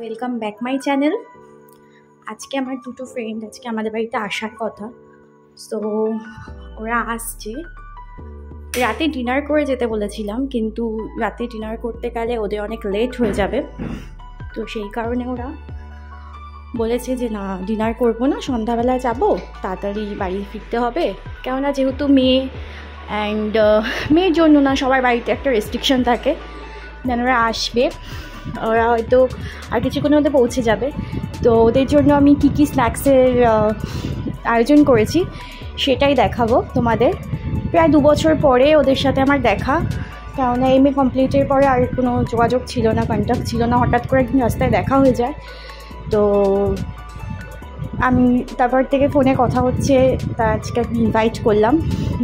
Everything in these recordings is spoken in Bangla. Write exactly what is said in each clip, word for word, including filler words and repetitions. Welcome back my channel. আজকে আমার দুটো ফ্রেন্ড আজকে আমাদের বাড়িতে আসার কথা, সো ওরা আসছে। রাতে ডিনার করে যেতে বলেছিলাম, কিন্তু রাতে ডিনার করতে গেলে ওদের অনেক লেট হয়ে যাবে, তো সেই কারণে ওরা বলেছে যে না, ডিনার করবো না, সন্ধ্যাবেলায় যাবো, তাড়াতাড়ি বাড়ি ফিরতে হবে। কেননা যেহেতু মেয়ে অ্যান্ড মেয়ের জন্য না, সবার বাড়িতে একটা রেস্ট্রিকশান থাকে, যেন ওরা আসবে, ওরা হয়তো আর কিছুক্ষণের মধ্যে পৌঁছে যাবে। তো ওদের জন্য আমি কী কী স্ন্যাক্সের আয়োজন করেছি সেটাই দেখাবো তোমাদের। প্রায় দু বছর পরে ওদের সাথে আমার দেখা, কেননা এম এ কমপ্লিটের পরে আর কোনো যোগাযোগ ছিল না, কন্ট্যাক্ট ছিল না, হঠাৎ করে একদিন রাস্তায় দেখা হয়ে যায়। তো আমি তারপর থেকে ফোনে কথা হচ্ছে, তা আজকে আমি ইনভাইট করলাম,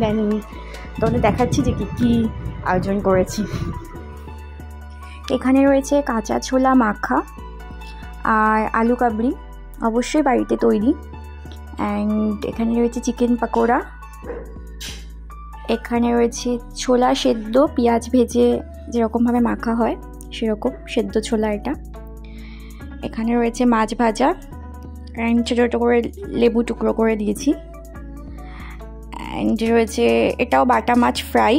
দেন তোমাদের দেখাচ্ছি যে কী কী আয়োজন করেছি। এখানে রয়েছে কাঁচা ছোলা মাখা আর আলু কাবড়ি, অবশ্যই বাড়িতে তৈরি। অ্যান্ড এখানে রয়েছে চিকেন পাকোড়া, এখানে রয়েছে ছোলা সেদ্ধ, পেঁয়াজ ভেজে যেরকমভাবে মাখা হয় সেরকম সেদ্ধ ছোলা এটা। এখানে রয়েছে মাছ ভাজা, অ্যান্ড ছোটো ছোটো করে লেবু টুকরো করে দিয়েছি। অ্যান্ড রয়েছে এটাও বাটা মাছ ফ্রাই,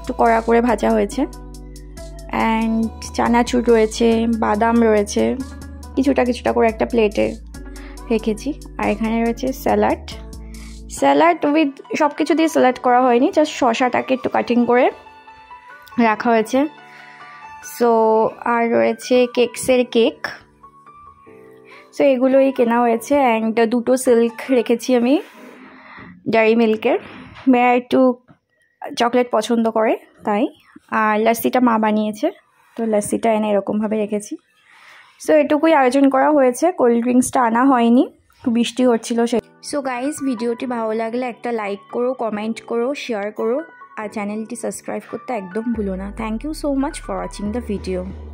একটু কড়া করে ভাজা হয়েছে। অ্যান্ড চানাচুর রয়েছে, বাদাম রয়েছে, কিছুটা কিছুটা করে একটা প্লেটে রেখেছি। আর এখানে রয়েছে স্যালাড, স্যালাড উইথ সব কিছু দিয়ে স্যালাড করা হয়নি, জাস্ট শসাটাকে একটু কাটিং করে রাখা হয়েছে। সো আর রয়েছে কেকসের কেক, সো এগুলোই কেনা হয়েছে। অ্যান্ড দুটো সিল্ক রেখেছি আমি ডায়েরি মিল্কের, মেয়েরা একটু চকলেট পছন্দ করে তাই। আর লাস্সিটা মা বানিয়েছে, তো লাস্সিটা এনে এরকমভাবে রেখেছি। সো এটুকুই আয়োজন করা হয়েছে, কোল্ড ড্রিঙ্কসটা আনা হয়নি, একটু বৃষ্টি হচ্ছিল সে। সো গাইজ, ভিডিওটি ভালো লাগলে একটা লাইক করো, কমেন্ট করো, শেয়ার করো, আর চ্যানেলটি সাবস্ক্রাইব করতে একদম ভুলো না। Thank you so much for watching the video.